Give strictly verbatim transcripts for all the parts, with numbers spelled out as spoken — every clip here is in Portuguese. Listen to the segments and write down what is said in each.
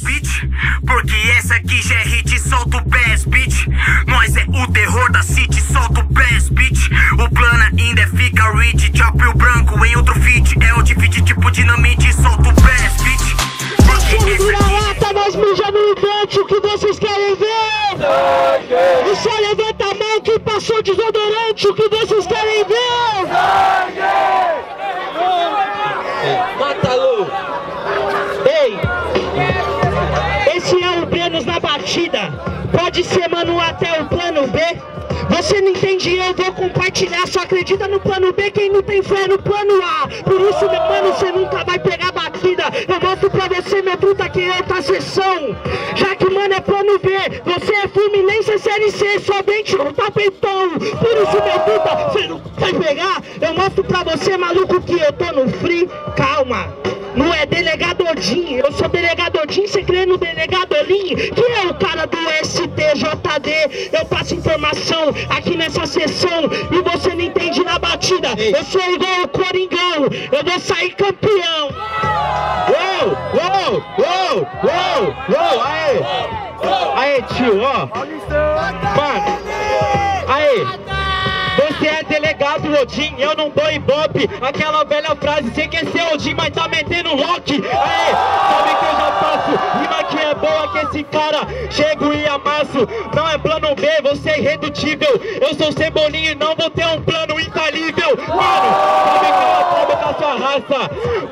beat, porque essa aqui já é hit, solta o bass, bitch. Nós é o terror da city, solta o bass, bitch. O plano ainda fica rich, chop o branco em outro fit. É o de fit tipo dinamite, solta o bass, bitch. Porque essa aqui... lata, nós mijamos no vento, o que vocês querem ver? Sangue! E só levanta a mão que passou desodorante, o que vocês querem ver? Sangue! Mata-lo! Esse é o Brennus na batida. Pode ser, mano, até o plano B. Você não entende, eu vou compartilhar. Só acredita no plano B quem não tem fé no plano A. Por isso, meu mano, você nunca vai pegar batida. Eu mostro pra você, meu truta, que é outra sessão. Já que, mano, é plano B, você é Fluminense, C L C, somente um tapetão. Por isso, meu truta, você não vai pegar. Eu mostro pra você, maluco, que eu tô no free. Calma. Não é delegado Odin, eu sou delegado Odin, você crê no delegado Olin, que é o cara do S T J D. Eu passo informação aqui nessa sessão e você não entende na batida. Eu sou igual o Coringão, eu vou sair campeão. Uou, uou, uou, uou, uou, aê, aê tio, ó, mano, aê. Você é delegado Odin, eu não dou ibope. Aquela velha frase, você quer ser Odin, mas tá metendo Loki. Aê, sabe que eu já faço, rima que é boa que esse cara, chego e amasso. Não é plano B, você é irredutível. Eu sou Cebolinha e não vou ter um plano infalível. Mano, sabe aquela prova da sua raça?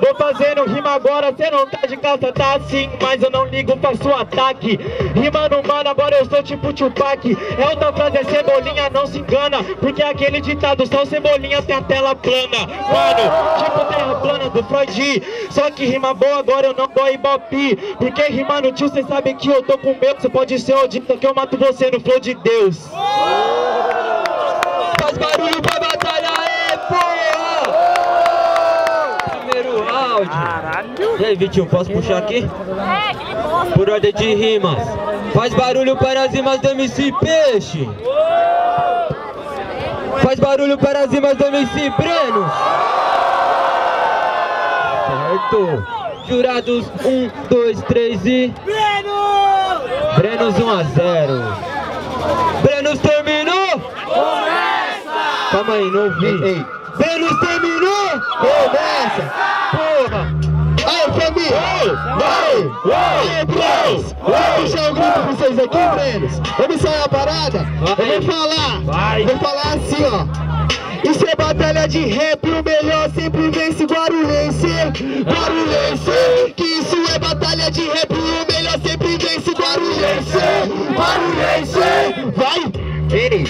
Vou fazendo rima agora, cê não tá de casa, tá assim, mas eu não ligo pra seu ataque. Rimando, mano, agora eu sou tipo Tupac. É outra frase, é Cebolinha, não se engana, porque aqui aquele ditado, só Cebolinha tem a tela plana. Mano, tipo terra plana do Freud. Só que rima boa agora eu não dou ibope. Porque rimando tio, cê sabe que eu tô com medo. Cê pode ser Odin, que eu mato você no flow de Deus. Faz barulho pra batalha, é porra! Primeiro áudio. Caralho. E aí, Vitinho, posso puxar aqui? É, por ordem de rimas. Faz barulho para as rimas do M C Peixe. Faz barulho para as rimas do M C Brennus. Certo. Jurados, um, dois, três e... Brennus! Brennus um a zero. Brennus terminou? Começa! Calma aí, não ouvi. Ei, ei. Brennus terminou? Começa! Porra! Aê, família! Aê! Aê, Brennus! Vou puxar o grupo pra vocês aqui, Brennus. Vamos sair a parada? Eu vou falar! Vai. Vou falar assim, ó. Isso é batalha de rap, o melhor sempre vence, Guarulhense. Guarulhense, que isso é batalha de rap, o melhor sempre vence, Guarulhense. Guarulhense, vai! Ei!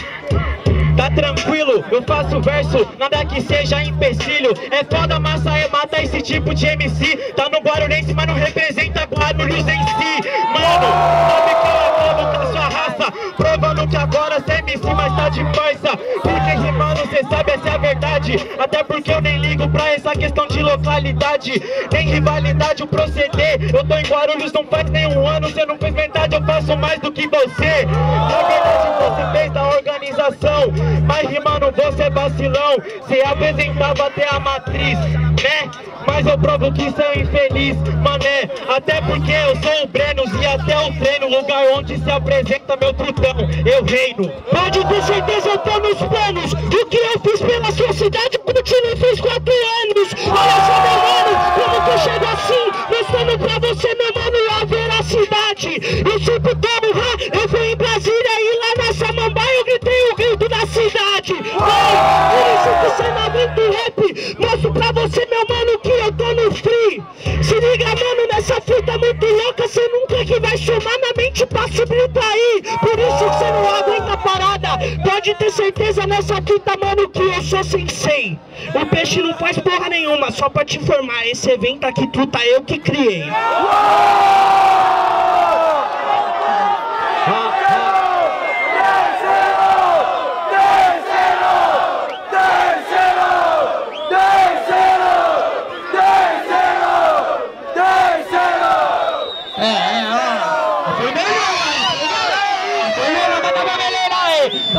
Tá tranquilo, eu faço verso, nada que seja empecilho. É foda, massa, é mata esse tipo de M C. Tá no Guarulhense, mas não representa Guarulhos em si. Mano, sabe que eu amo com a sua raça, provando que agora cê é M C, mas tá de farsa. Porque rimando, cê sabe, essa é a verdade. Até porque eu nem ligo pra essa questão de localidade, nem rivalidade, o proceder. Eu tô em Guarulhos, não faz nem um ano. Cê não fez verdade, eu faço mais do que você. Na verdade, você fez a organização, mas rimando você é vacilão. Cê apresentava até a Matrix, né? Mas eu provo que cê é infeliz, mané. Até porque eu sou o Brennus e até o treino, lugar onde se apresenta meu trutão, eu reino. Pode ter certeza, eu tô nos planos. O que eu fiz pela sua cidade, eu continuo, fiz quatro anos. Olha só, meu mano, como que eu chego assim, mostrando pra você, meu mano, a veracidade. Eu sempre tomo rá, eu fui em Brasília e lá na Samambaia eu gritei o grito da cidade. Vai, por isso que cê não vem do rap, mostro pra você, meu mano, que eu tô no free. Se liga, mano, nessa fita muito louca, cê nunca que vai chamar na mente pra subir pra aí. Por isso que cê não aguenta a parada. Pode ter certeza nessa fita, mano, que eu sou sensei. O peixe não faz porra nenhuma, só pra te informar, esse evento aqui truta eu que criei.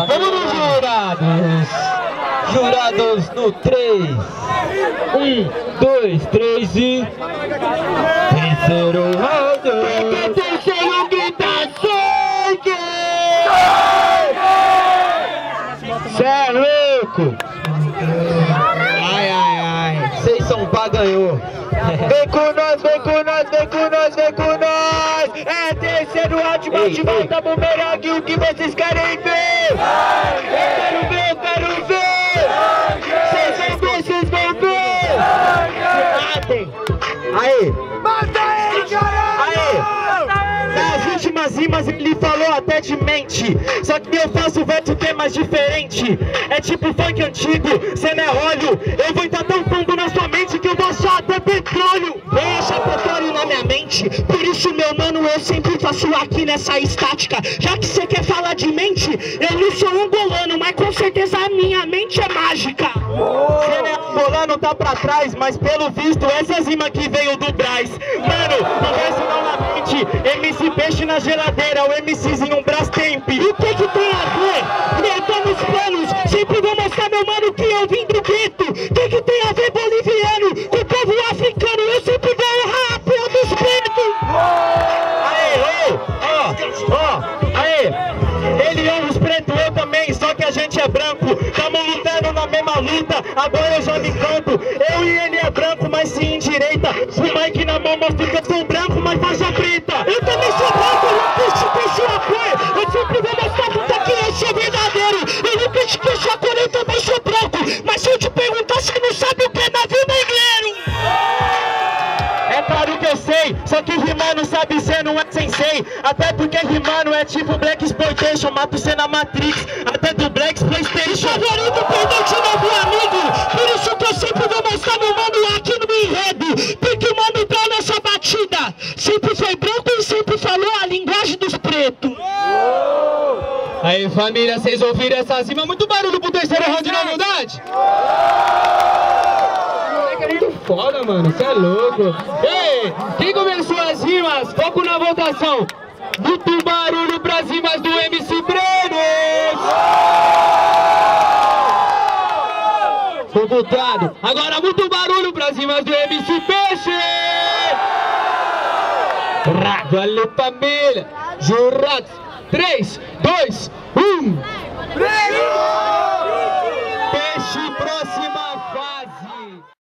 Vamos nos jurados. Jurados no três. um, dois, três e... Terceiro round. com nós, vem com nós. É terceiro round, bate volta, bumerangue, o que vocês querem ver? Eu quero ver, eu quero ver. Vocês vão ver, vocês vão ver. Matem. Aí. Mata ele, caralho. Aí. Nas últimas rimas ele falou até de mente, só que eu faço verso temas diferente. É tipo funk antigo, cê não é óleo. Eu vou entrar tão fundo na sua mente que eu vou achar até petróleo. Vem achar petróleo na minha mente, por isso meu mano eu sempre faço aqui nessa estática. Já que cê quer falar de mente, eu não sou um golano, mas com certeza a minha mente é mágica. Cê não é golano, tá pra trás, mas pelo visto essas rimas que veio do Brás. Mano, o verso não na mente, M C Peixe na geladeira, o MCzinho, um Brastemp. E o que que tem a ver? Eu tô nos planos, sempre vou mostrar meu mano que eu vim do gueto. O que que tem a ver boliviano com o povo africano? Eu sempre vou errar a porra dos pretos. Aê, ô, ó, aê. Ele ama os pretos, eu também, só que a gente é branco. Tamo lutando na mesma luta, agora eu já me canto. Eu e ele é branco, mas se endireita. O Mike na mão mostra que eu sou branco, mas faixa preta. Eu também sou branco, eu nunca te deixo a cor. Eu sempre vou mostrar puta que eu sou verdadeiro. Eu nunca te deixo a cor, eu também sou branco. Mas se eu te perguntar, se não sabe o que é navio negreiro. É claro que eu sei, só que rimar não sabe ser, não é sensei. Até porque rimar não é tipo Black Exploitation, mato cê na Matrix, até do Black Playstation. Favorito, perdão de novo, amigo. Por isso que eu sempre vou mostrar meu mano aqui no enredo. Porque o mano tá nessa batida. Sempre foi branco e sempre falou a linguagem dos pretos. Aí família, vocês ouviram essa rima? Muito barulho pro terceiro round, na verdade? É muito foda, mano, cê é louco. Ei, quem começou as rimas? Foco na votação. Muito barulho pras rimas do M C Brennus. Foi votado. Agora muito barulho pras rimas do M C Peixe. Valeu, família. Jurados. três, dois, um. Brennus!